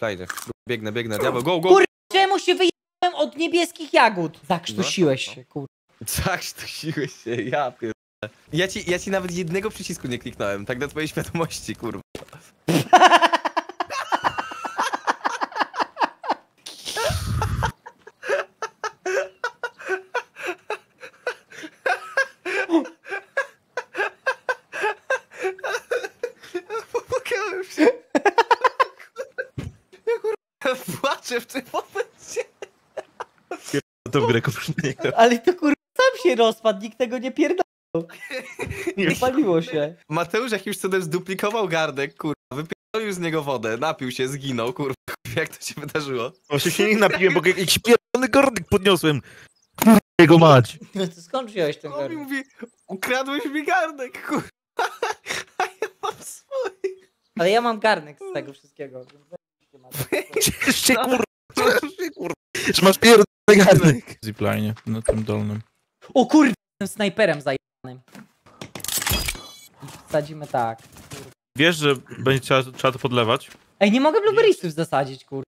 Plajdę. Biegnę, diabeł, go, go! Kurwa, czemu się wyjechałem od niebieskich jagód? Zakrztusiłeś się, kurwa. Zakrztusiłeś się, ja pierdolę. Ja ci nawet jednego przycisku nie kliknąłem, tak do twojej świadomości, kurwa. W tym momencie. To grę kompletnie. Ale to kurwa sam się rozpadł, nikt tego nie pierdolał. Nie paliło się. Mateusz jakimś cudem zduplikował gardek, kurwa, wypierdolił z niego wodę, napił się, zginął, kurwa, jak to się wydarzyło. O, się nie napiłem, bo jakiś pierdolony gardek podniosłem. Kurwa, jego mać. No to skąd wziąłeś ten gardek? On mówi, ukradłeś mi gardek, kurwa. A ja mam swój. Ale ja mam garnek z tego wszystkiego. Jeszcze kurwa, że masz pierdolony garnek. Zipline na tym dolnym. O kurwa, tym snajperem zajebanym. Wsadzimy tak. Kurwa. Wiesz, że będzie trzeba to podlewać? Ej, nie mogę blueberriesów zasadzić, kurwa.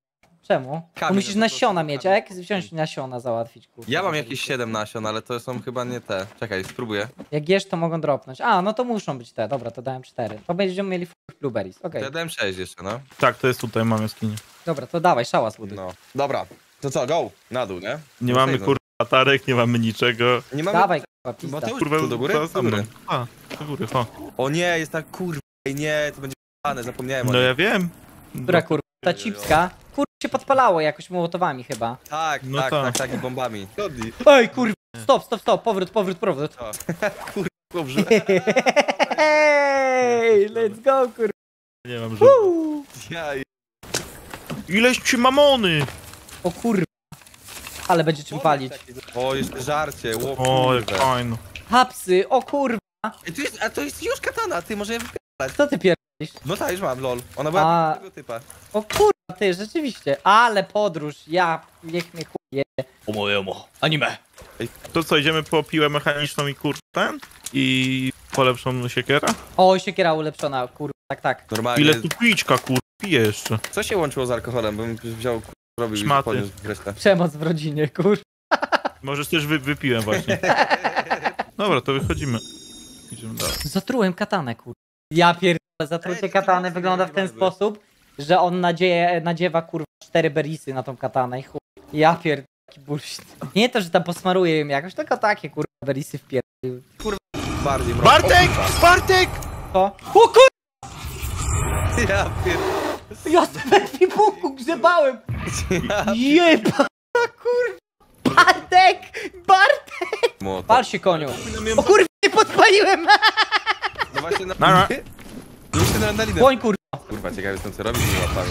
Czemu? Musisz nasiona mieć, a jak wziąć nasiona załatwić, kurwa. Ja mam jakieś 7 nasion, ale to są chyba nie te. Czekaj, spróbuję. Jak jesz, to mogą dropnąć. A, no to muszą być te. Dobra, to dałem 4. To będziemy mieli blueberries, okej. Okay. Ja dałem 6 jeszcze, no. Tak, to jest tutaj, mam jaskinię. Dobra, to dawaj, szałas buduj. No. Dobra, to co, go? Na dół, nie? Nie mamy, kurwa, latarek, nie mamy niczego. Nie mamy... Dawaj, kurwa, pizda. Mateusz, kurwa, do góry? Do góry. A, do góry, o. O nie, jest tak, kurwa, nie, to będzie p***ane, zapomniałem. No ja wiem. Która, kurwa, ta cipska? Kurwa, się podpalało jakoś mołotowami chyba. Tak, no tak, tak, i bombami. Oj, kurwa, stop, powrót. O. Kurwa, dobrze. Hej, let's go, kurwa. Nie mam żadnych. Ileś ci mamony! O kurwa. Ale będzie czym palić. O, jeszcze żarcie, o jak fajno. Hapsy, o kurwa. A to jest już katana, ty może je wypierdalać. Co ty pierdolisz? No tak, już mam, lol. Ona była tego typa. O kurwa, ty, rzeczywiście. Ale podróż, niech mnie chuje. O mojemu, anime. To co, idziemy po piłę mechaniczną i kurczę? I po lepszą siekierę? O, siekiera ulepszona, kurwa, tak. Normalnie. Ile tu pićka, kurwa, pije jeszcze. Co się łączyło z alkoholem? Bym wziął, kurwa, robił i resztę. Przemoc w rodzinie, kurwa. Możesz też wypiłem właśnie. Dobra, to wychodzimy. Idziemy dalej. Zatrułem katanę, kurwa. Ja pierdolę, zatrucie katany wygląda w ten sposób, że on nadziewa, kurwa, 4 berisy na tą katanę i chuj. Ja pierdolę. Nie to, że tam posmaruję ją jakoś, tylko takie kurwa berisy w pierdolę. Kurwa, bardziej mroku. Bartek! Bartek! O kurwa! Ja pierdolę. Ja sobie w pipułku grzebałem! Jeba! Kurwa! Bartek! Bartek! Pal się, koniu! O kurwa, nie podpaliłem! No właśnie na... Koń kurwa! Kurwa, ciekawe jestem co robić z tymi łapami.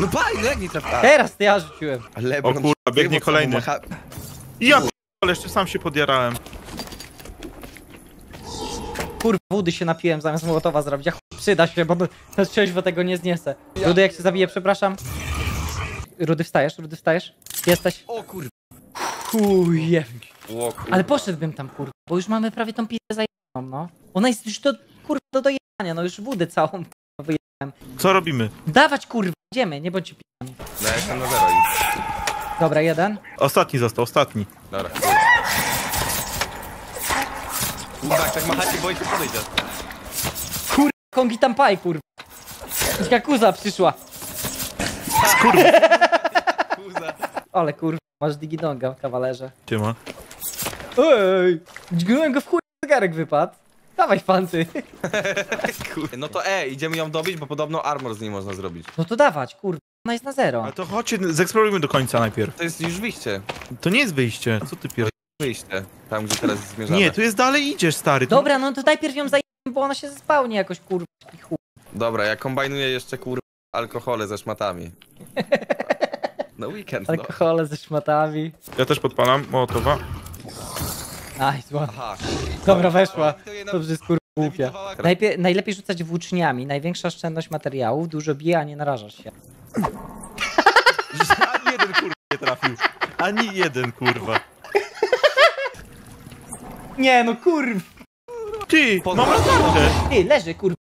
No pal, legnij trafka! Teraz to ja rzuciłem! O kurwa, biegnie kolejny! Ja ale jeszcze sam się podjarałem. Kurwa, wody się napiłem zamiast mołotowa zrobić. Ja chuj, przyda się, bo na trzeźwo tego nie zniesę. Rudy, jak się zabiję, przepraszam. Rudy, wstajesz? Jesteś? O kurwa. Chuje. Ale poszedłbym tam, kurwa, bo już mamy prawie tą pizdę zajebaną, no. Ona jest już do, kurwa, do dojebania, no już wody całą, kurwa, wyjebałem. Co robimy? Dawać, kurwa, idziemy, nie bądźcie pijani. No, ja jestem na zero. Dobra, jeden. Ostatni został. Dobra. Tak machacie, bo i tu podejdzie. Kurwa, kongi tam paj, kurwa. Jakuza przyszła. Kurwa. Ale kurwa, masz digidonga, kawalerze. Siema. Ej, dźgnąłem go w chuj, zegarek wypadł. Dawaj, fancy. No to idziemy ją dobić, bo podobno armor z niej można zrobić. No to dawać, kurwa, ona jest na zero. Ale to chodźcie, zeksplorujmy do końca najpierw. To jest już wyjście. To nie jest wyjście, co ty pierdolisz? Wyjście, tam gdzie teraz zmierzamy. Nie, tu jest dalej, idziesz, stary. Tu... Dobra, no to najpierw ją zajmę, bo ona się zespałnie jakoś, kurwa. Dobra, ja kombinuję jeszcze, kurwa, alkohole ze szmatami. No weekend, alkohole ze szmatami. Ja też podpalam, mołotowa. Aj, złota. Dobra, weszła. Dobrze, jest, kurwa, głupia. Najlepiej rzucać włóczniami. Największa oszczędność materiałów, dużo bije, a nie narażasz się. Ani jeden, kurwa, nie trafił. Ani jeden, kurwa. Nie no, kurwa. Ty, mam latarkę. Ty, leży, kurwa.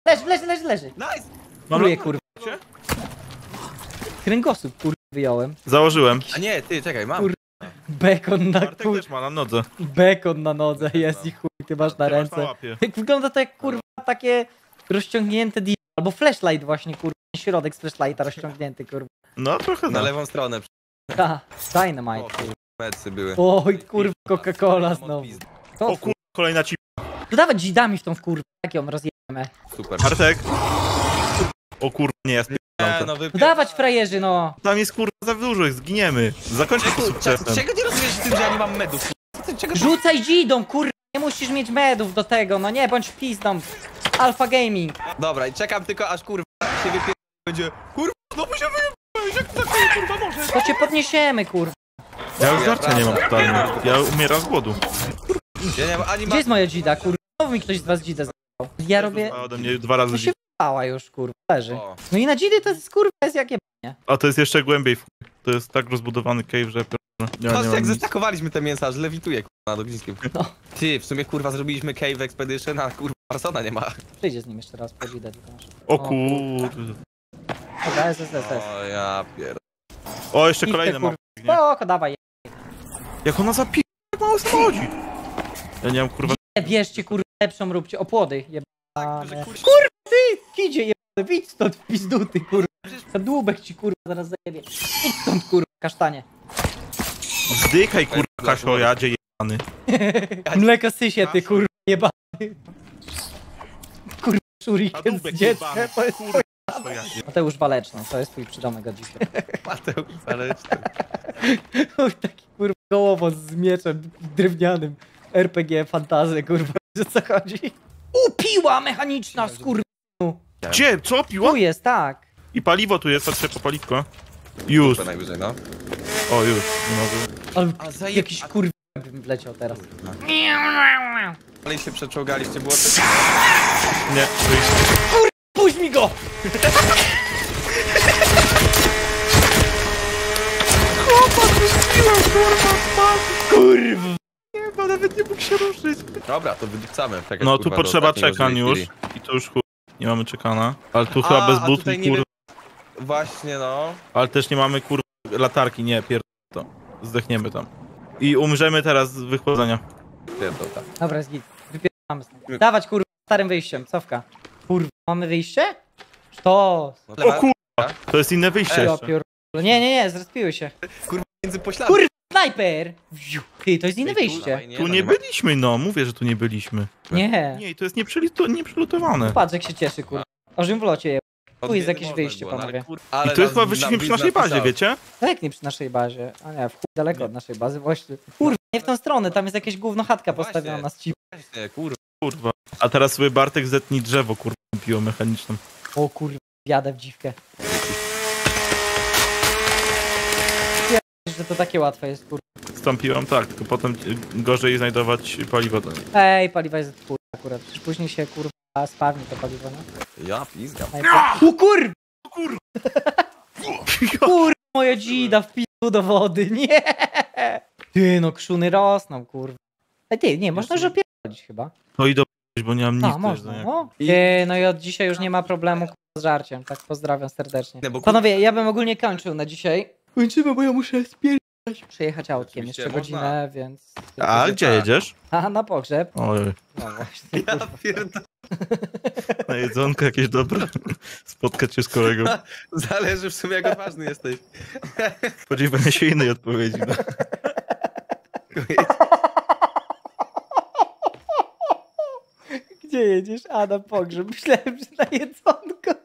Leży. Nice. Mam latarkę, kurwa. Kręgosłup, kurde, wyjąłem. Założyłem. A nie, ty, czekaj, mam. Kurde, bekon na Bartek też ma na nodze. Bekon na nodze, jest i chuj, ty masz na ręce. Wygląda to jak, kurwa, takie rozciągnięte di... Albo flashlight właśnie, kurwa, środek z flashlighta rozciągnięty, kurwa. No, trochę na lewą stronę. Ta, dynamite, kurwa. Oj, kurwa, Coca-Cola znowu. O kurwa, kolejna ci... Dodawać dzidami w tą kurwę, jak ją rozjemy. Super. Bartek. O kurwa, nie, ja spierdolę. No, dawać frajerzy, no! Tam jest kurwa za dużo, zginiemy. Zakończmy sukcesem. Czego nie rozumiesz w tym, że ja nie mam medów? Rzucaj dzidą, kurwa! Nie musisz mieć medów do tego, no nie, bądź pizdą. Alpha gaming. Dobra, i czekam tylko aż kurwa się wypierdolę będzie. Kurwa, no my się wyjebałeś, jak tak kurwa może. To cię podniesiemy, kurwa. Ja już żarcia nie mam tutaj, ja umieram z głodu. Gdzie jest moja dzida, kurwa? Znowu mi ktoś z was dzidę zajął. Ja robię... ode mnie dwa razy się wpała już, kurwa, leży. No i na dzidy to jest, kurwa, jest jakie b***nie. A to jest jeszcze głębiej, to jest tak rozbudowany cave, że... Patrz, jak zestakowaliśmy te mięsa, aż lewituje, kurwa, nad ogniskiem. No. Ty, w sumie, kurwa, zrobiliśmy cave expedition, a kurwa, Arsona nie ma. Przyjdzie z nim jeszcze raz, po dzidę. O kurde. Dobra, O ja pierd... O, jeszcze kolejne mam. Spoko, dawaj. Jak ona zapi... mało schodzi. Ja nie mam kurwa... Nie, bierzcie kurwa, lepszą róbcie, opłody jebane. Kurwa ty, kidzie jebane, widź stąd w pizdu ty kurwa. Za dłubek ci kurwa zaraz zajebie. Idź stąd kurwa, kasztanie. Zdychaj kurwa, Kasio, jadzie jebany. Mleko sysie ty kurwa jebany. Kurwa szurikiem z dziecka, to jest kurwa. Mateusz Waleczna, to jest twój przydomek od dzisiaj. Mateusz Waleczna. Taki kurwa gołowoz z mieczem drewnianym. RPG, fantazy, kurwa, że co chodzi? Piła mechaniczna, skurwinu! Gdzie? Co? Piła? Tu jest, tak. I paliwo tu jest, patrzę po paliwko. Już. No. O, już. Ale jakiś kurwa bym wleciał teraz. Ale się przeczołgaliście, było coś? Nie, wyjście. Kurwa, puść mi go! Chłopak, puściłem, kurwa, kurwa! Nawet nie mógł się ruszyć. Dobra, to wydupcamy. No tu potrzeba czekań już. I tu już nie mamy czekana. Ale tu chyba bez butli kurwa. Właśnie no. Ale też nie mamy kurwa latarki, nie to. Zdechniemy tam. I umrzemy teraz z wychłodzenia. Pierdol, tak. Dobra, jest git. Wypierdolamy. Dawać kurwa starym wyjściem, cofka. Kurwa, mamy wyjście? To. O kurwa, to jest inne wyjście jeszcze. Nie, zrespiły się. Kurwa między pośladami. Kurwa. Sniper! Ty, to jest inne wyjście. Tu nie byliśmy, no, mówię, że tu nie byliśmy. Nie. Nie, to jest nieprzelutowane. Patrz, jak się cieszy, kurwa. Ożym w locie je. Tu jest jakieś wyjście, panowie. I to chyba wyszliśmy przy naszej bazie, wiecie? Tak, nie przy naszej bazie. A nie, w chuj daleko od naszej bazy, właśnie. Kurwa, nie w tą stronę, tam jest jakieś gówno chatka postawiona z cichu. Kurwa. A teraz sobie Bartek zetni drzewo, kurwa, piłą mechaniczną. O kurwa, jadę w dziwkę. Że to takie łatwe jest, kurwa. Stąpiłem, tak, tylko potem gorzej znajdować paliwo do niej. Ej, paliwa jest kurwa akurat. Przecież później się kurwa spawni to paliwo, no? Ja pizgam. O kurwa! Kurwa! Kurwa, moja dzida w pizdu do wody, nie! Ty, no krzuny rosną, kurwa. Ej, ty, nie, można już opierać chyba. No i dobrać, bo nie mam nic. No, można, no. Ty, no i od dzisiaj już nie ma problemu z żarciem, tak pozdrawiam serdecznie. Panowie, ja bym ogólnie kończył na dzisiaj. Kończymy, bo ja muszę spierać. Przejechać autkiem jeszcze godzinę, więc... A gdzie jedziesz? A, na pogrzeb. Oj. No właśnie. Ja pierdolę. Na jedzonko jakieś dobre. Spotkać się z kolegą. Zależy w sumie, jak ważny jesteś. Spodziewam się innej odpowiedzi. No. Gdzie jedziesz? A, na pogrzeb. Myślałem, że na jedzonko.